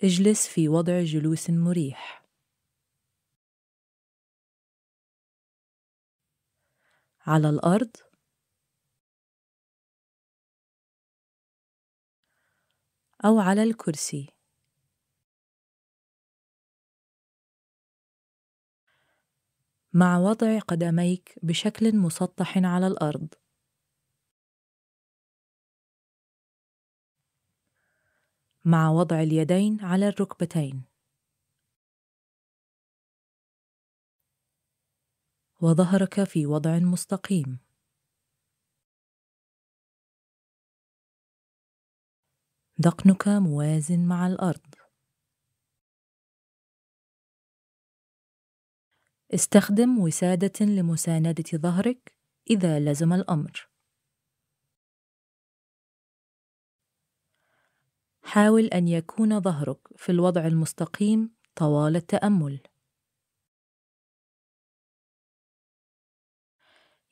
اجلس في وضع جلوس مريح. على الأرض. أو على الكرسي. مع وضع قدميك بشكل مسطح على الأرض. مع وضع اليدين على الركبتين. وظهرك في وضع مستقيم. ذقنك موازن مع الأرض. استخدم وسادة لمساندة ظهرك إذا لزم الأمر. حاول أن يكون ظهرك في الوضع المستقيم طوال التأمل.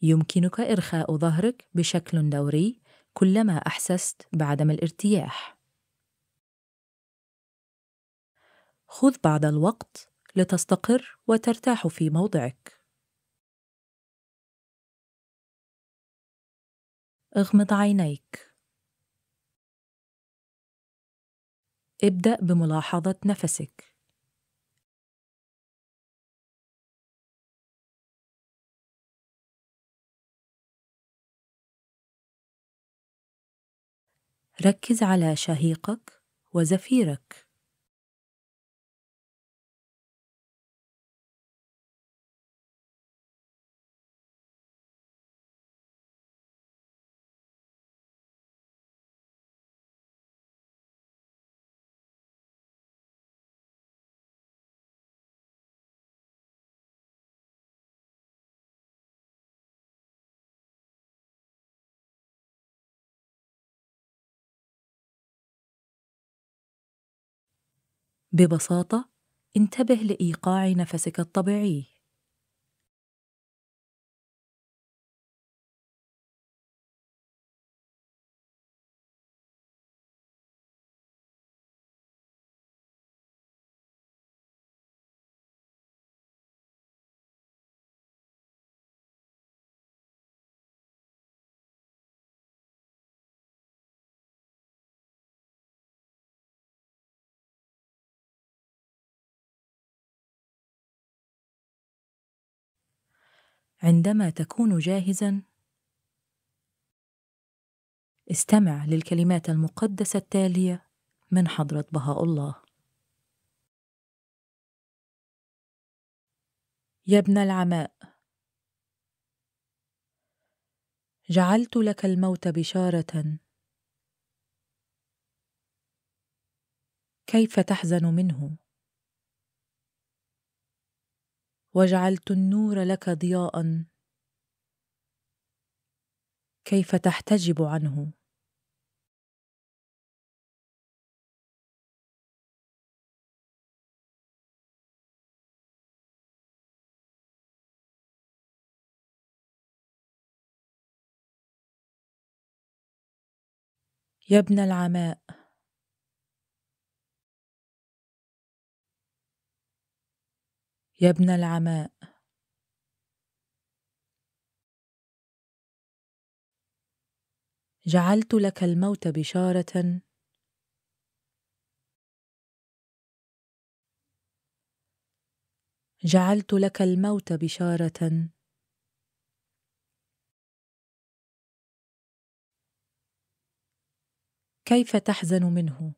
يمكنك إرخاء ظهرك بشكل دوري كلما أحسست بعدم الارتياح. خذ بعض الوقت لتستقر وترتاح في موضعك. اغمض عينيك. ابدأ بملاحظة نفسك. ركز على شهيقك وزفيرك. ببساطة، انتبه لإيقاع نفسك الطبيعي. عندما تكون جاهزاً، استمع للكلمات المقدسة التالية من حضرة بهاء الله. يا ابن العماء، جعلت لك الموت بشارة، كيف تحزن منه؟ وجعلت النور لك ضياءً، كيف تحتجب عنه؟ يا ابن العماء، يا ابن العماء، جعلت لك الموت بشارة، جعلت لك الموت بشارة، كيف تحزن منه؟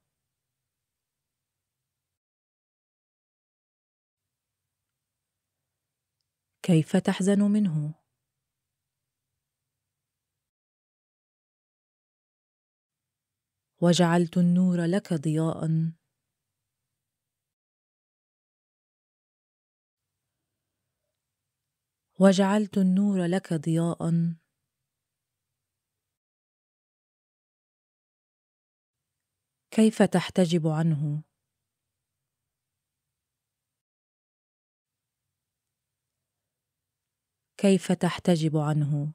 كيف تحزن منه؟ وجعلت النور لك ضياءً، وجعلت النور لك ضياءً، كيف تحتجب عنه؟ كيف تحتجب عنه؟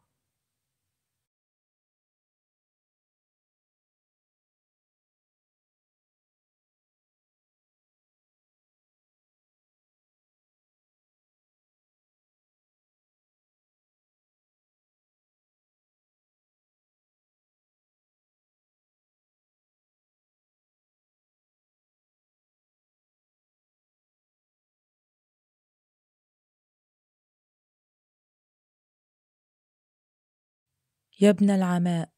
يا ابن العماء.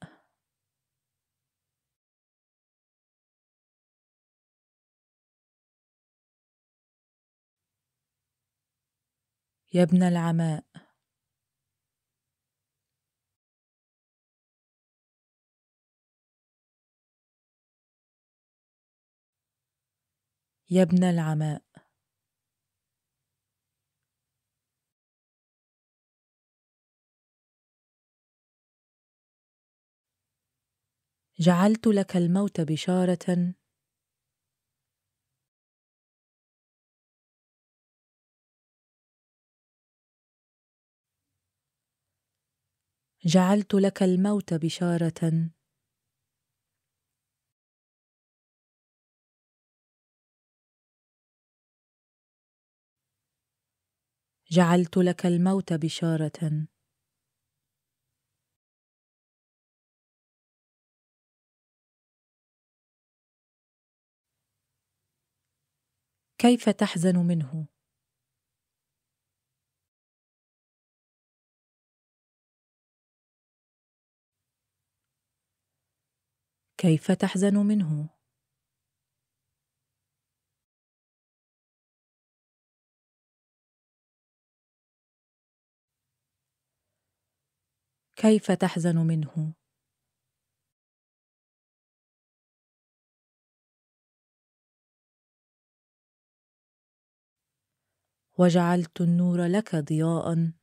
يا ابن العماء. يا ابن العماء. جعلت لك الموت بشارة. جعلت لك الموت بشارة. جعلت لك الموت بشارة. كيف تحزن منه؟ كيف تحزن منه؟ كيف تحزن منه؟ وجعلت النور لك ضياءً.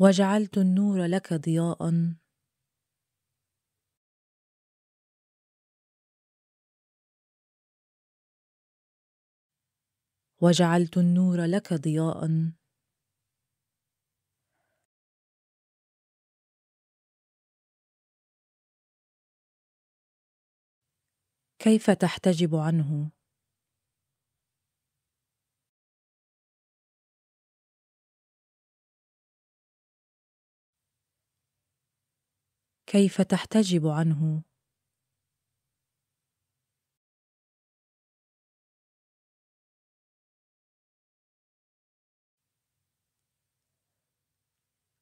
وجعلت النور لك ضياءً. وجعلت النور لك ضياءً. كيف تحتجب عنه؟ كيف تحتجب عنه؟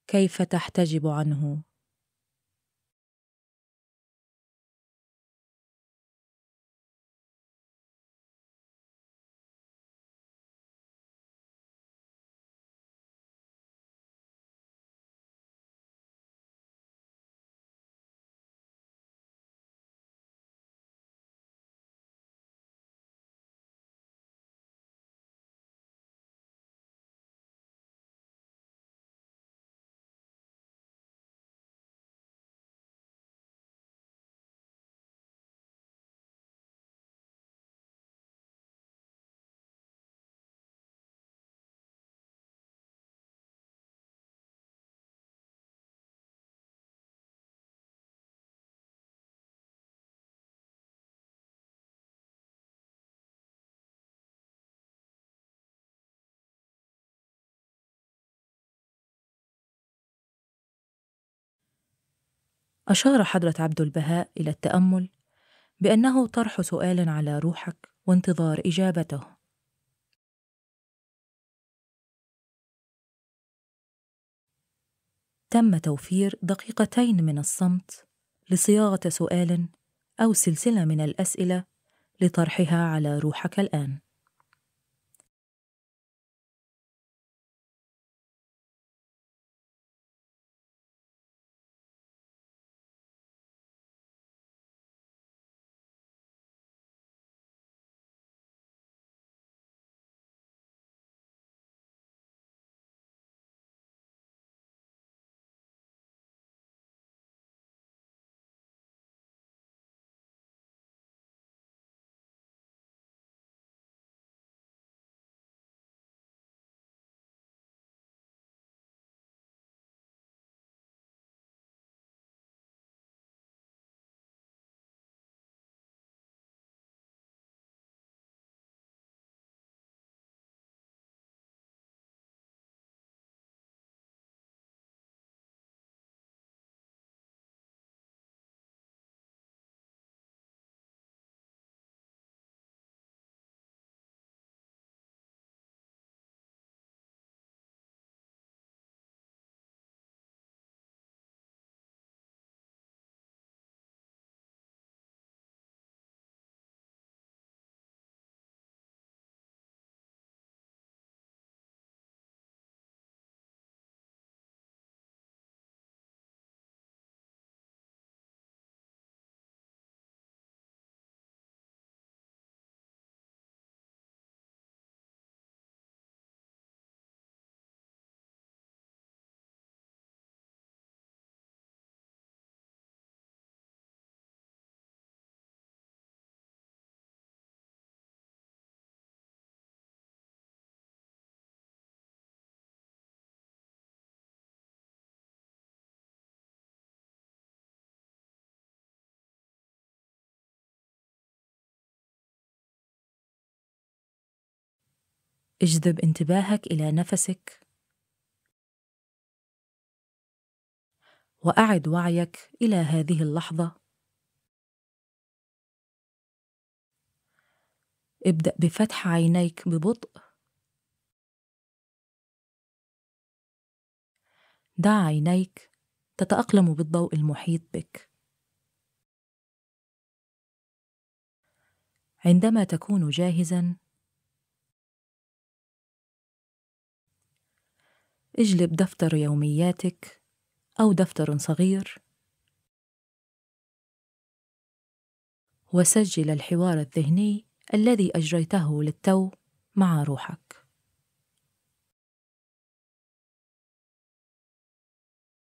كيف تحتجب عنه؟ أشار حضرة عبد البهاء إلى التأمل بأنه طرح سؤال على روحك وانتظار إجابته. تم توفير دقيقتين من الصمت لصياغة سؤال أو سلسلة من الأسئلة لطرحها على روحك الآن. اجذب انتباهك إلى نفسك، وأعد وعيك إلى هذه اللحظة. ابدأ بفتح عينيك ببطء، دع عينيك تتأقلم بالضوء المحيط بك. عندما تكون جاهزاً، اجلب دفتر يومياتك أو دفتر صغير، وسجل الحوار الذهني الذي أجريته للتو مع روحك.